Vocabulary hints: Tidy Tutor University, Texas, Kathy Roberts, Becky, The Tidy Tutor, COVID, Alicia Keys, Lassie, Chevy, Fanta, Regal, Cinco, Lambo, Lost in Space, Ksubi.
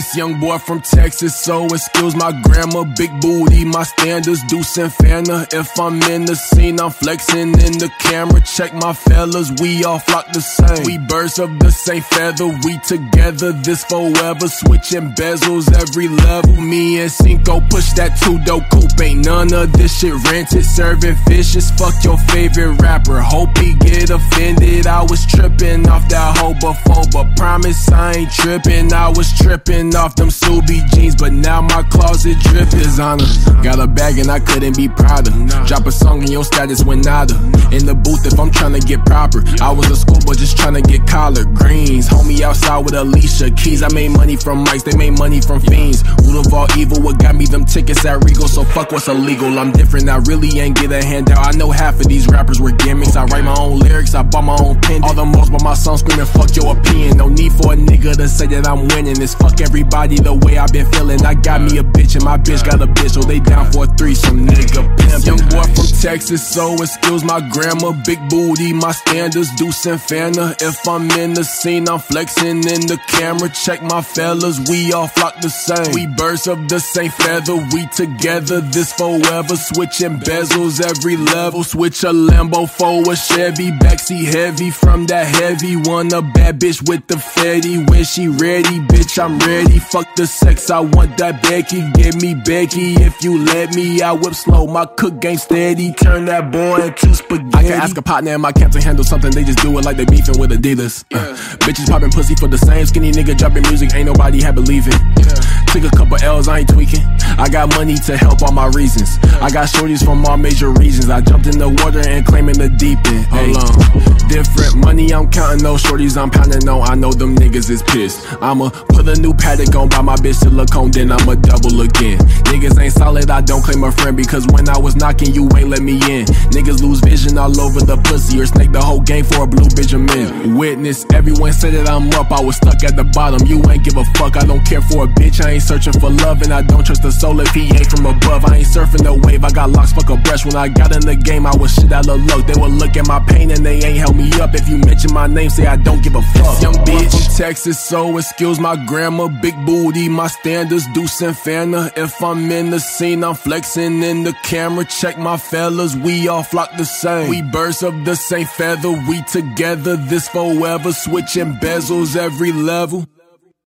Texas, young boy from Texas, so excuse my grandma. Big booty, my standards, Deuce and Fanta. If I'm in the scene, I'm flexing in the camera. Check my fellas, we all flock the same. We birds of the same feather, we together, this forever. Switching bezels every level. Me and Cinco push that two-door coupe. Ain't none of this shit rented, serving fishes. Fuck your favorite rapper, hope he get offended. I was tripping off that hobophoba. Promise I ain't tripping, I was tripping off them Subi jeans, but now my closet drip is on her. Got a bag and I couldn't be prouder. Drop a song in your status when nada. In the booth if I'm tryna get proper. I was a schoolboy just tryna get collard greens. Homie outside with Alicia Keys. I made money from mics, they made money from fiends. Root of all evil, what got me them tickets at Regal. So fuck what's illegal, I'm different, I really ain't get a handout. I know half of these rappers were gimmicks. I write my own lyrics, I bought my own pendant. All the most by my song screaming fuck your opinion. No need for a nigga to say that I'm winning. It's fuck everybody the way I've been feeling. I got me a bitch and my bitch got a bitch, so they down for a threesome, nigga pimp. Young boy from Texas, so excuse my grandma. Big booty, my standards, Deuce and Fanta. If I'm in the scene, I'm flexing in the camera. Check my fellas, we all flock the same. We birds of the same feather, we together, this forever. Switching bezels every level. Switch a Lambo for a Chevy. Backseat heavy from that heavy one. A bad bitch with the fatty. When she ready, bitch, I'm ready. Fuck the sex, I want that Becky. Give me Becky if you let me. I whip slow, my cook game steady. Turn that boy into spaghetti. I can ask a partner in my camp to handle something. They just do it like they beefing with the dealers. Bitches popping pussy for the same. Skinny nigga dropping music, ain't nobody had believe it. Took a couple L's, I ain't tweaking. I got money to help all my reasons. I got shorties from all major regions. I jumped in the water and claiming the deep end. Hey, different money, I'm counting those shorties, I'm pounding on. I know them niggas is pissed. I'ma put a new paddock on, buy my bitch silicone, then I'ma double again. Niggas ain't solid, I don't claim a friend, because when I was knocking, you ain't let me in. Niggas lose vision all over the pussy, or snake the whole game for a blue Benjamin. Witness, everyone said that I'm up, I was stuck at the bottom. You ain't give a fuck, I don't care for a bitch, I ain't searching for love, and I don't trust a soul if he ain't from above. I ain't surfing the wave, I got locks, fuck a brush. When I got in the game, I was shit out of luck. They would look at my pain and they ain't help me up. If you mention my name, say I don't give a fuck. Young bitch from Texas, so excuse my grandma. Big booty, my standards, Deuce and Fanta. If I'm in the scene, I'm flexing in the camera. Check my fellas, we all flock the same. We birds of the same feather, we together, this forever. Switching bezels every level.